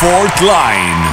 4th Line.